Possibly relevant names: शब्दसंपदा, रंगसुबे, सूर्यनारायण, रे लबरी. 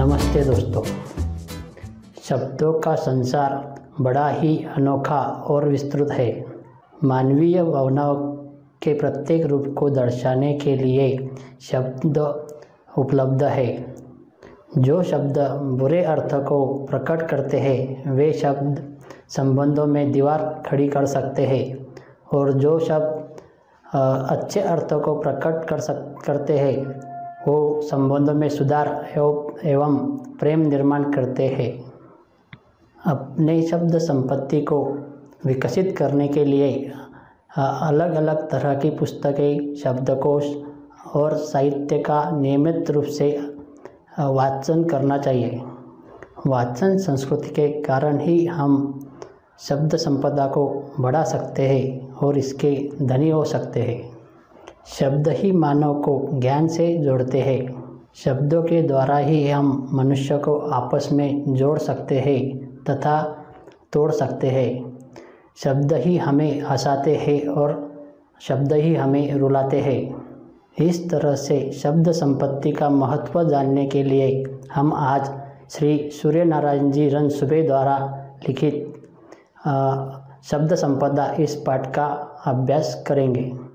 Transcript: नमस्ते दोस्तों। शब्दों का संसार बड़ा ही अनोखा और विस्तृत है। मानवीय भावनाओं के प्रत्येक रूप को दर्शाने के लिए शब्द उपलब्ध है। जो शब्द बुरे अर्थ को प्रकट करते हैं वे शब्द संबंधों में दीवार खड़ी कर सकते हैं, और जो शब्द अच्छे अर्थों को प्रकट करते हैं वो संबंधों में सुधार एवं प्रेम निर्माण करते हैं। अपने शब्द संपत्ति को विकसित करने के लिए अलग अलग तरह की पुस्तकें, शब्दकोश और साहित्य का नियमित रूप से वाचन करना चाहिए। वाचन संस्कृति के कारण ही हम शब्द संपदा को बढ़ा सकते हैं और इसके धनी हो सकते हैं। शब्द ही मानव को ज्ञान से जोड़ते हैं। शब्दों के द्वारा ही हम मनुष्य को आपस में जोड़ सकते हैं तथा तोड़ सकते हैं। शब्द ही हमें हंसाते हैं और शब्द ही हमें रुलाते हैं। इस तरह से शब्द संपत्ति का महत्व जानने के लिए हम आज श्री सूर्यनारायण जी रंगसुबे द्वारा लिखित शब्द संपदा इस पाठ का अभ्यास करेंगे।